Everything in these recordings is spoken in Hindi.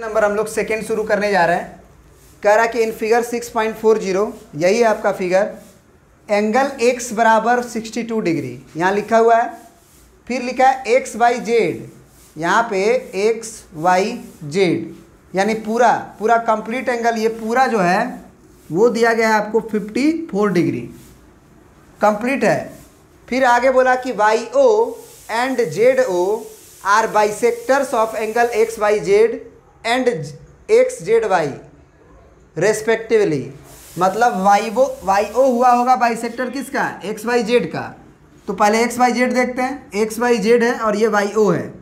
नंबर हम लोग सेकेंड शुरू करने जा रहे हैं। कह रहा कि इन फिगर 6.40 यही है आपका फिगर, एंगल x बराबर 62 डिग्री यहाँ लिखा हुआ है। फिर लिखा है x वाई जेड, यहाँ पे x वाई जेड यानी पूरा पूरा कंप्लीट एंगल, ये पूरा जो है वो दिया गया है आपको 54 डिग्री कंप्लीट है। फिर आगे बोला कि Y O and Z O are bisectors of angle X Y Z and X Z Y respectively, मतलब वाई ओ हुआ होगा बाइसेक्टर किसका, एक्स वाई जेड का। तो पहले एक्स वाई जेड देखते हैं, एक्स वाई जेड है और ये वाई ओ है,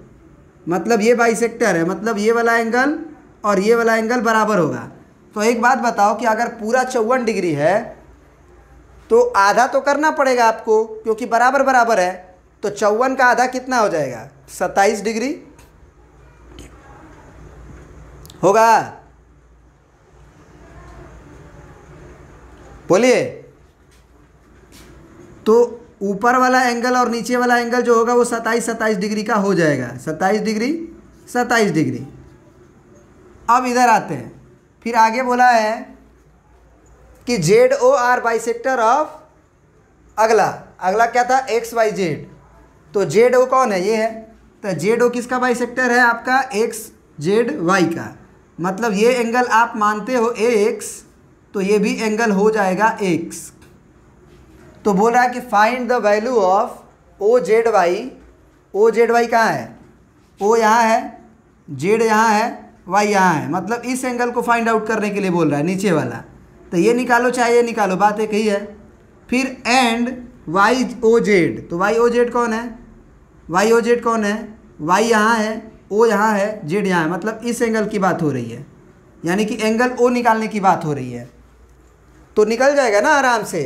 मतलब ये बाइसेक्टर है, मतलब ये वाला एंगल और ये वाला एंगल बराबर होगा। तो एक बात बताओ कि अगर पूरा 54 डिग्री है तो आधा तो करना पड़ेगा आपको, क्योंकि बराबर बराबर है। तो 54 का आधा कितना हो जाएगा, 27 डिग्री होगा। बोलिए, तो ऊपर वाला एंगल और नीचे वाला एंगल जो होगा वो 27 डिग्री का हो जाएगा, 27 डिग्री। अब इधर आते हैं, फिर आगे बोला है कि Z O are bisector of, अगला क्या था, एक्स वाई जेड। तो जेड ओ कौन है, ये है, तो जेड ओ किसका बाइसेक्टर है आपका, एक्स जेड वाई का। मतलब ये एंगल आप मानते हो एक्स, तो ये भी एंगल हो जाएगा एक्स। तो बोल रहा है कि find the value of O Z Y. O Z Y कहाँ है, ओ यहाँ है, जेड यहाँ है, वाई यहाँ है, मतलब इस एंगल को फाइंड आउट करने के लिए बोल रहा है नीचे वाला। तो ये निकालो चाहे ये निकालो, बात एक ही है। फिर एंड वाई ओ जेड, तो वाई ओ जेड कौन है, वाई ओ जेड कौन है, वाई यहाँ है, ओ यहाँ है, जेड यहाँ है, मतलब इस एंगल की बात हो रही है, यानी कि एंगल ओ निकालने की बात हो रही है। तो निकल जाएगा ना आराम से।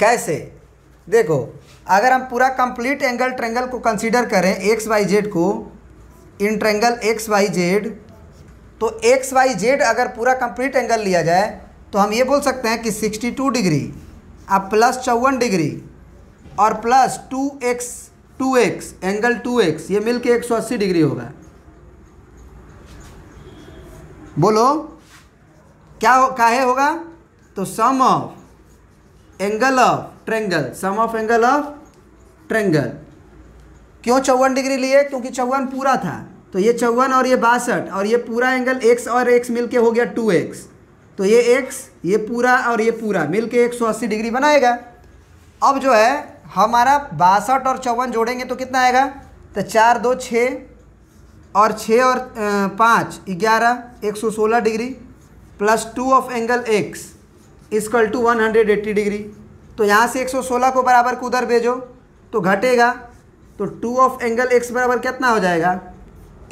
कैसे देखो, अगर हम पूरा कंप्लीट एंगल ट्रेंगल को कंसीडर करें एक्स वाई जेड को, in triangle X Y Z, तो एक्स वाई जेड अगर पूरा कंप्लीट एंगल लिया जाए तो हम ये बोल सकते हैं कि 62 डिग्री अब प्लस 54 डिग्री और प्लस 2x एंगल 2x, ये मिल के 180 डिग्री होगा। बोलो क्या काहे होगा, तो sum of angle of triangle, sum of angle of triangle. क्यों 54 डिग्री लिए, क्योंकि 54 पूरा था, तो ये 54 और ये 62 और ये पूरा एंगल x और x मिल के हो गया 2x, तो ये x, ये पूरा और ये पूरा मिल के 180 डिग्री बनाएगा। अब जो है हमारा 62 और 54 जोड़ेंगे तो कितना आएगा, तो 4, 2, 6 और 6 और 5, 11, 116 degree plus 2 of angle x equal to 180 degree. तो यहाँ से 116 को बराबर को उधर भेजो तो घटेगा, तो 2 ऑफ एंगल x बराबर कितना हो जाएगा,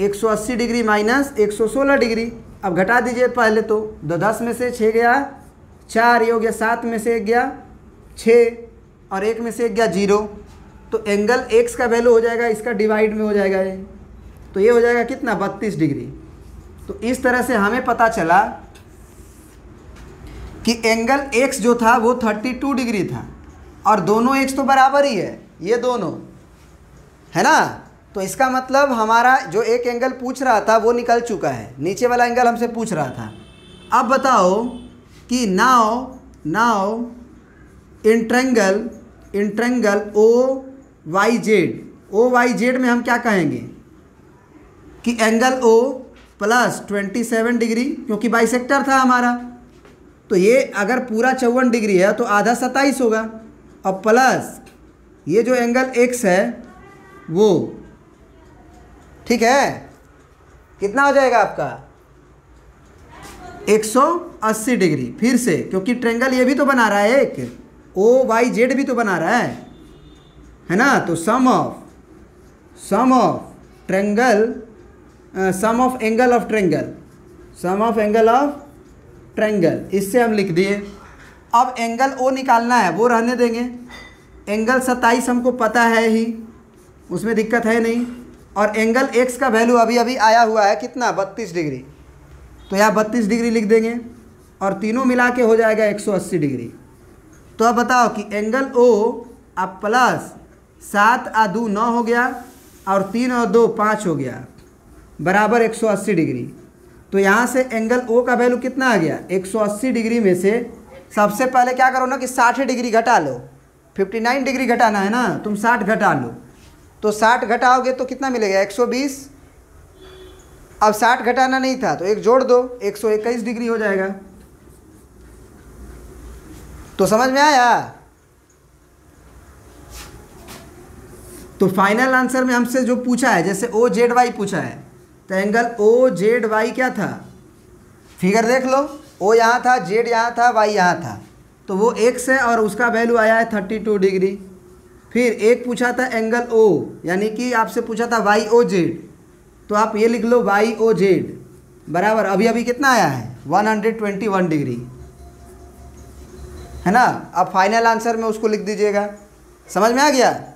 180 डिग्री माइनस 116 डिग्री। अब घटा दीजिए पहले, तो 10 में से 6 गया, 4 ये हो गया, 7 में से 1 गया, 6 और 1 में से 1 गया 0। तो एंगल x का वैल्यू हो जाएगा, इसका डिवाइड में हो जाएगा ये, तो ये हो जाएगा कितना, 32 डिग्री। तो इस तरह से हमें पता चला कि एंगल x जो था वो 32 डिग्री था, और दोनों x तो बराबर ही है, ये दोनों है ना। तो इसका मतलब हमारा जो एक एंगल पूछ रहा था वो निकल चुका है, नीचे वाला एंगल हमसे पूछ रहा था। अब बताओ कि now in triangle O Y Z में हम क्या कहेंगे कि एंगल ओ प्लस 27 डिग्री, क्योंकि बाइसेक्टर था हमारा, तो ये अगर पूरा 54 डिग्री है तो आधा 27 होगा, और प्लस ये जो एंगल एक्स है वो, ठीक है, कितना हो जाएगा आपका 180 डिग्री फिर से, क्योंकि ट्रेंगल ये भी तो बना रहा है एक, ओ वाई जेड भी तो बना रहा है ना। तो sum of angle of triangle इससे हम लिख दिए। अब एंगल ओ निकालना है वो रहने देंगे, एंगल 27 हमको पता है ही, उसमें दिक्कत है नहीं, और एंगल x का वैल्यू अभी आया हुआ है कितना, 32 डिग्री, तो यहाँ 32 डिग्री लिख देंगे, और तीनों मिला के हो जाएगा 180 डिग्री। तो अब बताओ कि एंगल O अब प्लस 7 और 2 9 हो गया और 3 और 2 5 हो गया, बराबर 180 डिग्री। तो यहाँ से एंगल ओ का वैल्यू कितना आ गया 180 डिग्री में से सबसे पहले क्या करो ना कि 60 डिग्री घटा लो, 59 डिग्री घटाना है ना, तुम 60 घटा लो। तो 60 घटाओगे तो कितना मिलेगा 120। अब 60 घटाना नहीं था तो एक जोड़ दो 121 डिग्री हो जाएगा। तो समझ में आया। तो फाइनल आंसर में हमसे जो पूछा है जैसे ओ जेड वाई पूछा है तो एंगल ओ जेड वाई क्या था, फिगर देख लो, ओ यहाँ था, जेड यहाँ था, वाई यहाँ था, तो वो एक्स है और उसका वैल्यू आया है 32 डिग्री। फिर एक पूछा था एंगल ओ, यानी कि आपसे पूछा था वाई ओ जेड, तो आप ये लिख लो वाई ओ जेड बराबर अभी अभी कितना आया है 121 डिग्री, है ना। अब फाइनल आंसर में उसको लिख दीजिएगा। समझ में आ गया।